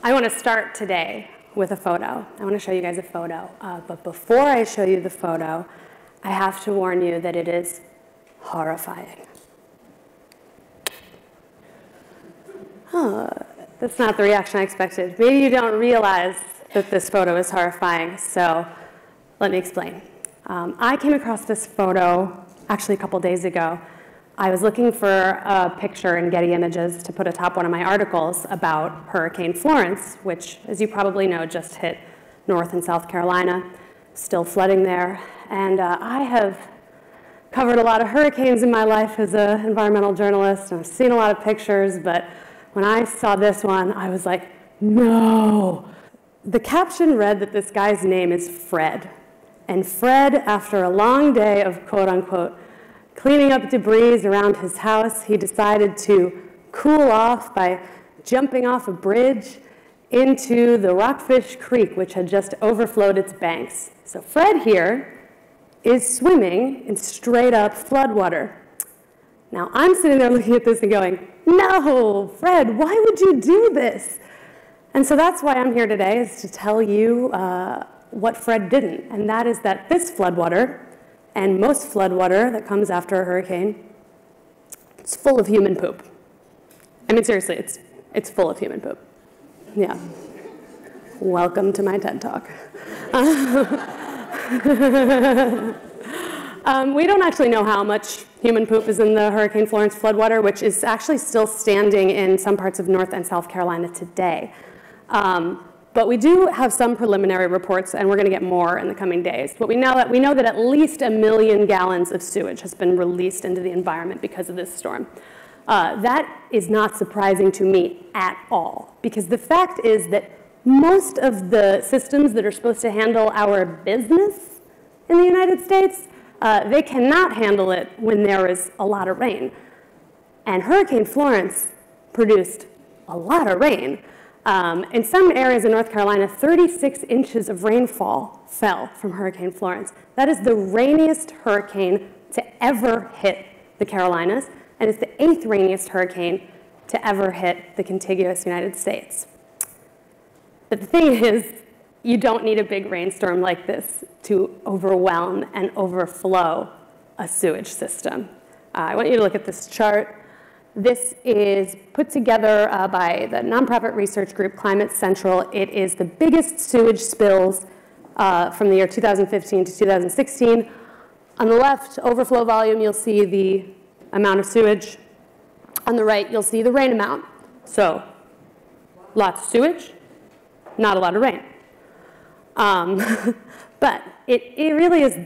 I want to start today with a photo. I want to show you guys a photo. But before I show you the photo, I have to warn you that it is horrifying. Oh, that's not the reaction I expected. Maybe you don't realize that this photo is horrifying, so let me explain. I came across this photo actually a couple days ago. I was looking for a picture in Getty Images to put atop one of my articles about Hurricane Florence, which, as you probably know, just hit North and South Carolina, still flooding there. And I have covered a lot of hurricanes in my life as an environmental journalist, and I've seen a lot of pictures, but when I saw this one, I was like, no. The caption read that this guy's name is Fred. And Fred, after a long day of quote-unquote cleaning up debris around his house, he decided to cool off by jumping off a bridge into the Rockfish Creek, which had just overflowed its banks. So Fred here is swimming in straight-up floodwater. Now, I'm sitting there looking at this and going, no, Fred, why would you do this? And so that's why I'm here today, is to tell you what Fred didn't, and that is that this floodwater, and most floodwater that comes after a hurricane, it's full of human poop. I mean, seriously, it's full of human poop. Yeah. Welcome to my TED Talk. We don't actually know how much human poop is in the Hurricane Florence floodwater, which is actually still standing in some parts of North and South Carolina today. But we do have some preliminary reports, and we're going to get more in the coming days. But we know that at least 1 million gallons of sewage has been released into the environment because of this storm. That is not surprising to me at all, because the fact is that most of the systems that are supposed to handle our business in the United States, they cannot handle it when there is a lot of rain. And Hurricane Florence produced a lot of rain. In some areas in North Carolina, 36 inches of rainfall fell from Hurricane Florence. That is the rainiest hurricane to ever hit the Carolinas, and it's the 8th rainiest hurricane to ever hit the contiguous United States. But the thing is, you don't need a big rainstorm like this to overwhelm and overflow a sewage system. I want you to look at this chart. This is put together by the nonprofit research group Climate Central. It is the biggest sewage spills from the year 2015 to 2016. On the left, overflow volume, you'll see the amount of sewage. On the right, you'll see the rain amount. So lots of sewage, not a lot of rain. But it really is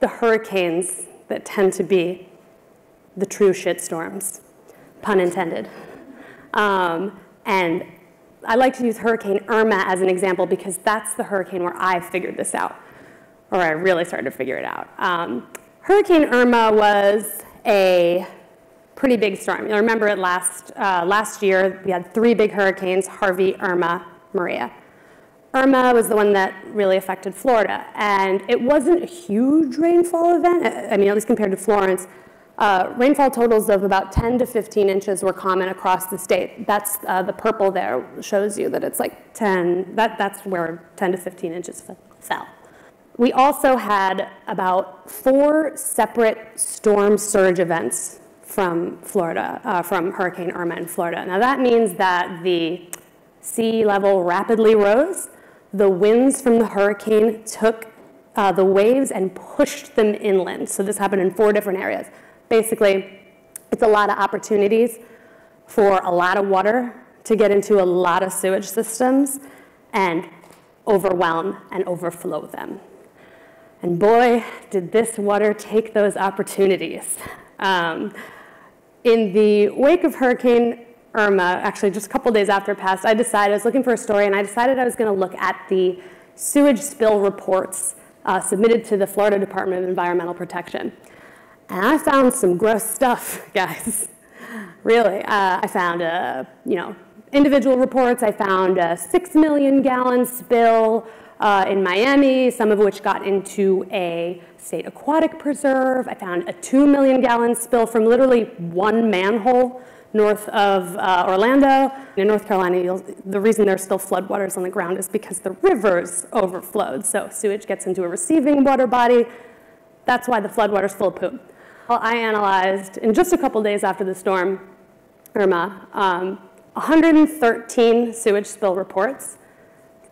the hurricanes that tend to be the true shitstorms. Pun intended. And I like to use Hurricane Irma as an example because that's the hurricane where I figured this out, or I really started to figure it out. Hurricane Irma was a pretty big storm. You'll remember it last year. We had 3 big hurricanes, Harvey, Irma, Maria. Irma was the one that really affected Florida. And it wasn't a huge rainfall event, I mean, at least compared to Florence. Rainfall totals of about 10 to 15 inches were common across the state. That's the purple there shows you that it's like 10, that's where 10 to 15 inches fell. We also had about 4 separate storm surge events from Florida, from Hurricane Irma in Florida. Now that means that the sea level rapidly rose, the winds from the hurricane took the waves and pushed them inland. So this happened in 4 different areas. Basically, it's a lot of opportunities for a lot of water to get into a lot of sewage systems and overwhelm and overflow them. And boy, did this water take those opportunities. In the wake of Hurricane Irma, actually just a couple days after it passed, I was looking for a story, and I decided I was going to look at the sewage spill reports submitted to the Florida Department of Environmental Protection. And I found some gross stuff, guys. Really, I found individual reports. I found a 6 million gallon spill in Miami, some of which got into a state aquatic preserve. I found a 2 million gallon spill from literally 1 manhole north of Orlando. In North Carolina, the reason there's still floodwaters on the ground is because the rivers overflowed. So sewage gets into a receiving water body. That's why the floodwater's full of poop. Well, I analyzed, in just a couple days after the storm, Irma, 113 sewage spill reports,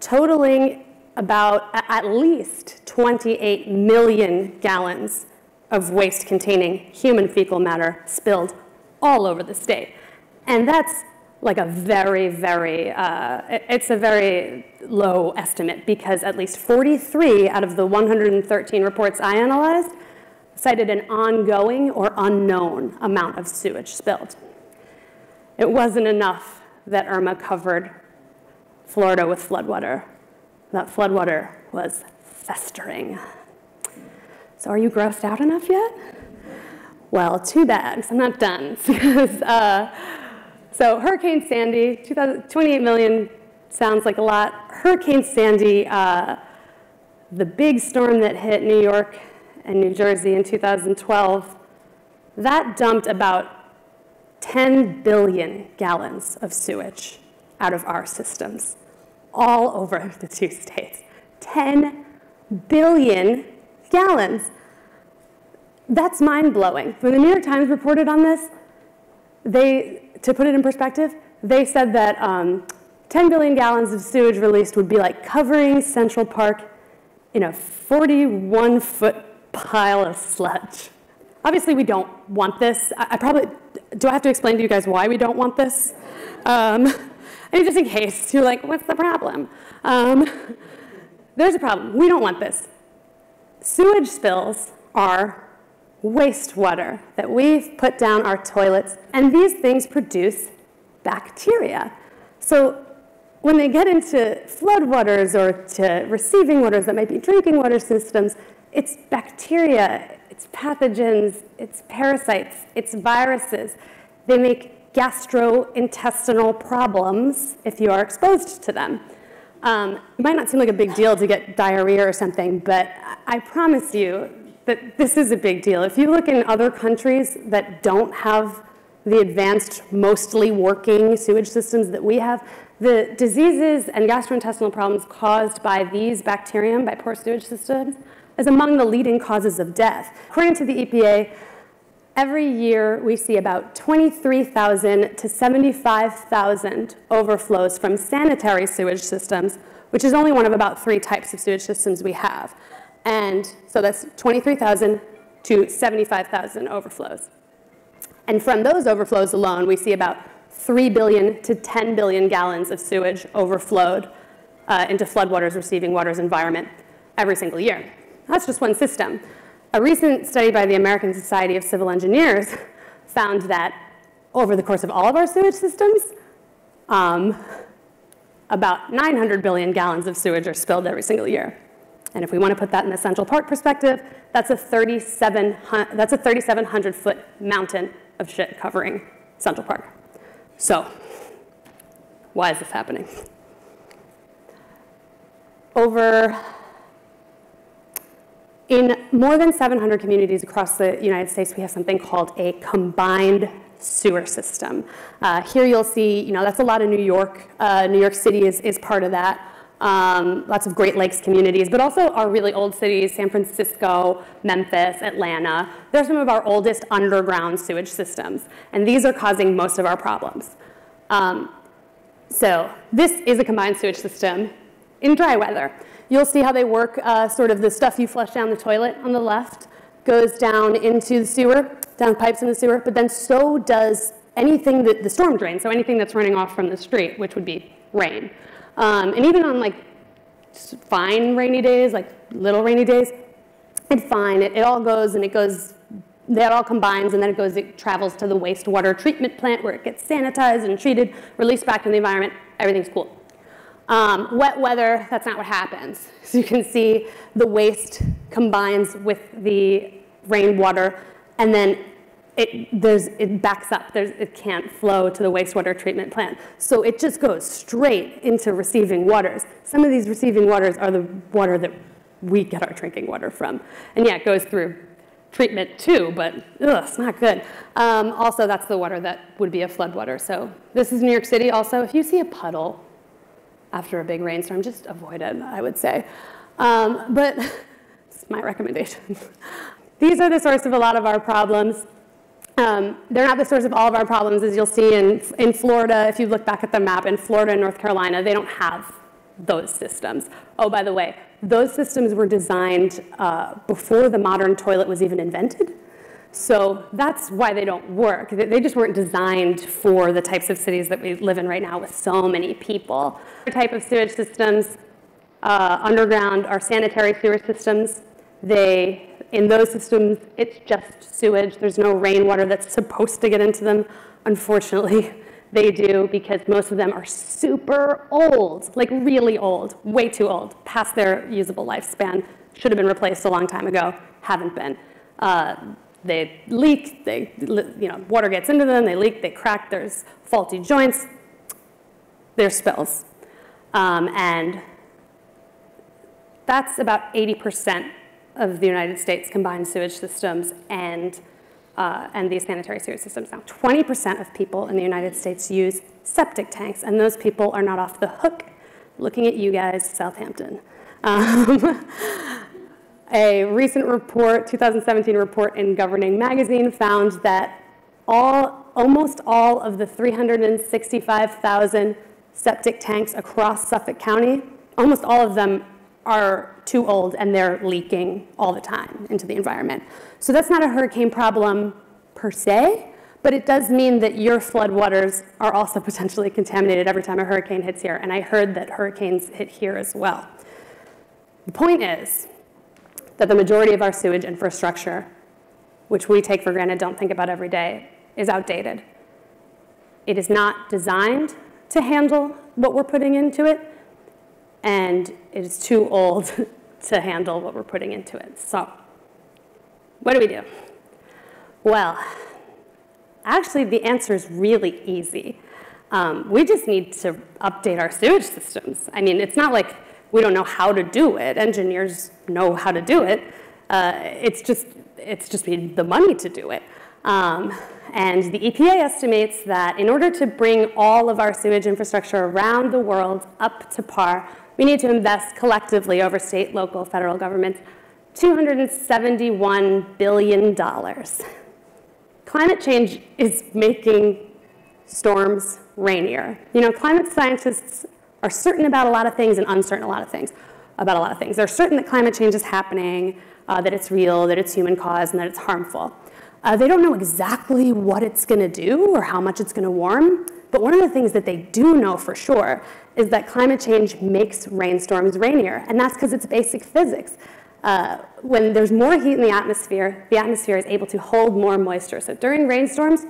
totaling about at least 28 million gallons of waste containing human fecal matter spilled all over the state. And that's like a very, very, it's a very low estimate, because at least 43 out of the 113 reports I analyzed cited an ongoing or unknown amount of sewage spilled. It wasn't enough that Irma covered Florida with floodwater. That floodwater was festering. So are you grossed out enough yet? Well, too bad, because I'm not done. So Hurricane Sandy, 28 million sounds like a lot. Hurricane Sandy, the big storm that hit New York and New Jersey in 2012, that dumped about 10 billion gallons of sewage out of our systems, all over the two states. 10 billion gallons. That's mind-blowing. When the New York Times reported on this, to put it in perspective, they said that 10 billion gallons of sewage released would be like covering Central Park in a 41-foot pile of sludge. Obviously, we don't want this. Do I have to explain to you guys why we don't want this? I mean, just in case you're like, what's the problem? There's a problem. We don't want this. Sewage spills are wastewater that we've put down our toilets, and these things produce bacteria. So when they get into floodwaters or to receiving waters that might be drinking water systems, it's bacteria, it's pathogens, it's parasites, it's viruses. They make gastrointestinal problems if you are exposed to them. It might not seem like a big deal to get diarrhea or something, but I promise you that this is a big deal. If you look in other countries that don't have the advanced, mostly working sewage systems that we have, the diseases and gastrointestinal problems caused by these bacterium, by poor sewage systems, is among the leading causes of death. According to the EPA, every year, we see about 23,000 to 75,000 overflows from sanitary sewage systems, which is only one of about 3 types of sewage systems we have. And so that's 23,000 to 75,000 overflows. And from those overflows alone, we see about 3 billion to 10 billion gallons of sewage overflowed into floodwaters, receiving waters, environment every single year. That's just one system. A recent study by the American Society of Civil Engineers found that over the course of all of our sewage systems, about 900 billion gallons of sewage are spilled every single year. And if we want to put that in the Central Park perspective, that's a 3,700-foot mountain of shit covering Central Park. So why is this happening? In more than 700 communities across the United States, we have something called a combined sewer system. Here you'll see, that's a lot of New York. New York City is part of that. Lots of Great Lakes communities, but also our really old cities, San Francisco, Memphis, Atlanta. They're some of our oldest underground sewage systems, and these are causing most of our problems. So this is a combined sewage system in dry weather. You'll see how they work. Sort of the stuff you flush down the toilet on the left goes down into the sewer, down pipes in the sewer, but then so does anything that the storm drains, so anything that's running off from the street, which would be rain. And even on like fine rainy days, like little rainy days, it's fine. It all goes and it goes, that all combines, and then it goes, it travels to the wastewater treatment plant where it gets sanitized and treated, released back in the environment. Everything's cool. Wet weather, that's not what happens. So you can see the waste combines with the rainwater, and then it backs up. It can't flow to the wastewater treatment plant. So it just goes straight into receiving waters. Some of these receiving waters are the water that we get our drinking water from. And yeah, it goes through treatment too, but it's not good. Also, that's the water that would be a floodwater. So this is New York City. Also, if you see a puddle after a big rainstorm, just avoid it, I would say. But it's my recommendation. These are the source of a lot of our problems. They're not the source of all of our problems, as you'll see in Florida. If you look back at the map, in Florida and North Carolina, they don't have those systems. Oh, by the way, those systems were designed before the modern toilet was even invented. So that's why they don't work. They just weren't designed for the types of cities that we live in right now with so many people. Our type of sewage systems underground are sanitary sewer systems. In those systems, it's just sewage. There's no rainwater that's supposed to get into them. Unfortunately, they do, because most of them are super old, like really old, way too old, past their usable lifespan. Should have been replaced a long time ago, haven't been. They leak, water gets into them, they leak, they crack, there's faulty joints, there's spills. And that's about 80% of the United States combined sewage systems and these sanitary sewer systems. Now, 20% of people in the United States use septic tanks, and those people are not off the hook. Looking at you guys, Southampton. A recent report, 2017 report in Governing Magazine, found that almost all of the 365,000 septic tanks across Suffolk County, almost all of them are too old, and they're leaking all the time into the environment. So that's not a hurricane problem per se, but it does mean that your floodwaters are also potentially contaminated every time a hurricane hits here, and I heard that hurricanes hit here as well. The point is that the majority of our sewage infrastructure, which we take for granted, don't think about every day, is outdated. It is not designed to handle what we're putting into it, and it is too old to handle what we're putting into it. So what do we do? Well, actually, the answer is really easy. We just need to update our sewage systems. I mean, it's not like we don't know how to do it. Engineers know how to do it. It's just we need the money to do it. And the EPA estimates that in order to bring all of our sewage infrastructure around the world up to par, we need to invest collectively over state, local, federal governments $271 billion. Climate change is making storms rainier. You know, climate scientists are certain about a lot of things and uncertain about a lot of things. They're certain that climate change is happening, that it's real, that it's human-caused, and that it's harmful. They don't know exactly what it's going to do or how much it's going to warm. But one of the things that they do know for sure is that climate change makes rainstorms rainier, and that's because it's basic physics. When there's more heat in the atmosphere is able to hold more moisture. So during rainstorms,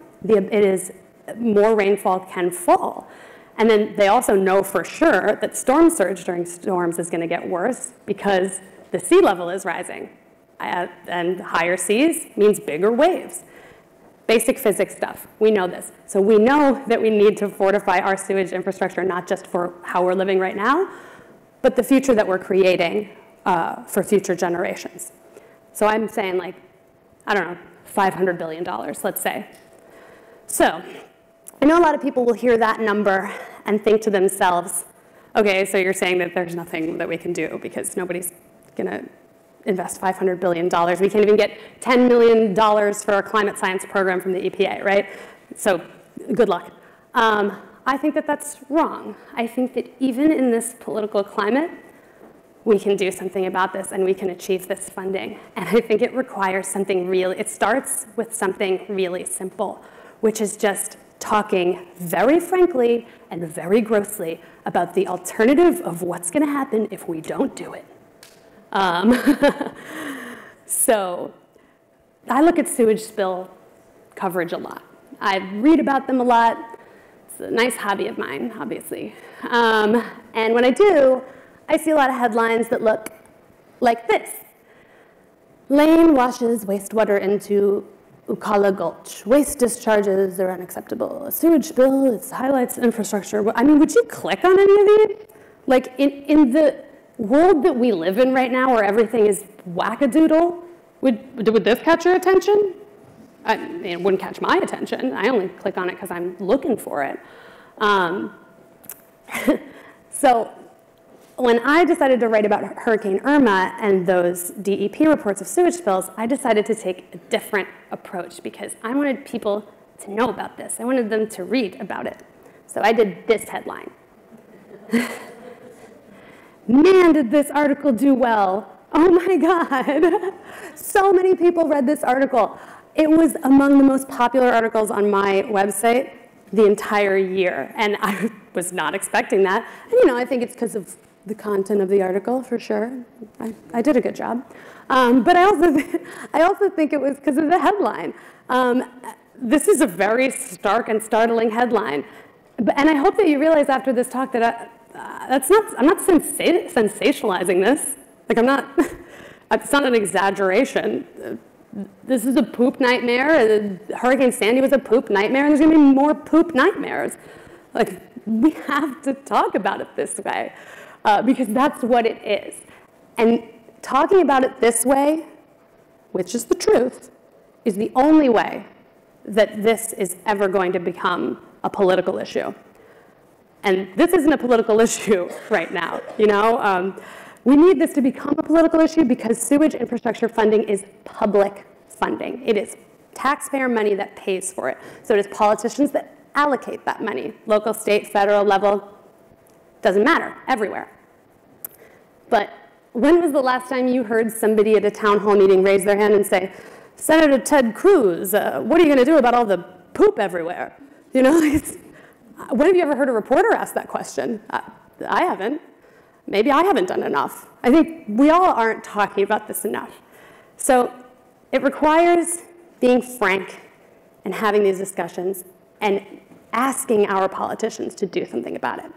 more rainfall can fall. And then they also know for sure that storm surge during storms is going to get worse because the sea level is rising, and higher seas means bigger waves. Basic physics stuff. We know this. So we know that we need to fortify our sewage infrastructure, not just for how we're living right now, but the future that we're creating for future generations. So I'm saying, like, I don't know, $500 billion, let's say. So I know a lot of people will hear that number and think to themselves, OK, so you're saying that there's nothing that we can do because nobody's going to invest $500 billion. We can't even get $10 million for our climate science program from the EPA, right? So good luck. I think that that's wrong. I think that even in this political climate, we can do something about this, and we can achieve this funding. And I think it requires something really, it starts with something really simple, which is just talking very frankly and very grossly about the alternative of what's going to happen if we don't do it. So I look at sewage spill coverage a lot. I read about them a lot. It's a nice hobby of mine, obviously. And when I do, I see a lot of headlines that look like this. Lane washes wastewater into Eucala Gulch. Waste discharges are unacceptable. A sewage spill, it highlights infrastructure. I mean, would you click on any of these? Like, in the world that we live in right now, where everything is wackadoodle, Would this catch your attention? It wouldn't catch my attention. I only click on it because I'm looking for it. So when I decided to write about Hurricane Irma and those DEP reports of sewage spills, I decided to take a different approach because I wanted people to know about this. I wanted them to read about it. So I did this headline. Man, did this article do well. Oh my God. So many people read this article. It was among the most popular articles on my website the entire year. And I was not expecting that. And you know, I think it's because of the content of the article, for sure. I did a good job. But I also think it was because of the headline. This is a very stark and startling headline. And I hope that you realize after this talk that I'm not sensationalizing this. Like it's not an exaggeration. This is a poop nightmare. Hurricane Sandy was a poop nightmare, and there's gonna be more poop nightmares. Like, we have to talk about it this way, because that's what it is. And talking about it this way, which is the truth, is the only way that this is ever going to become a political issue. And this isn't a political issue right now, you know? We need this to become a political issue because sewage infrastructure funding is public funding. It is taxpayer money that pays for it. So it is politicians that allocate that money, local, state, federal level, doesn't matter, everywhere. But when was the last time you heard somebody at a town hall meeting raise their hand and say, Senator Ted Cruz, what are you gonna do about all the poop everywhere? You know, when have you ever heard a reporter ask that question? I haven't. Maybe I haven't done enough. I think we all aren't talking about this enough. So it requires being frank and having these discussions and asking our politicians to do something about it.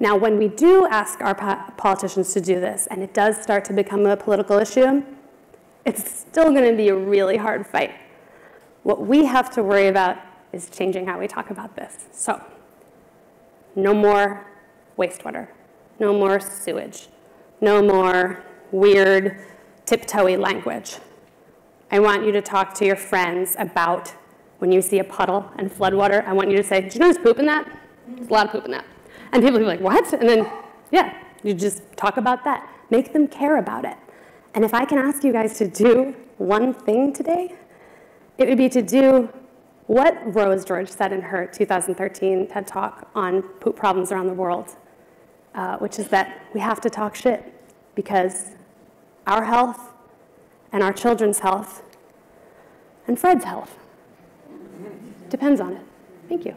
Now, when we do ask our politicians to do this, and it does start to become a political issue, it's still going to be a really hard fight. What we have to worry about is changing how we talk about this. So, no more wastewater, no more sewage, no more weird tiptoey language. I want you to talk to your friends about when you see a puddle and floodwater, I want you to say, did you notice poop in that? There's a lot of poop in that. And people will be like, what? And then, yeah, you just talk about that. Make them care about it. And if I can ask you guys to do one thing today, it would be to do what Rose George said in her 2013 TED Talk on poop problems around the world, which is that we have to talk shit because our health and our children's health and Fred's health depends on it. Thank you.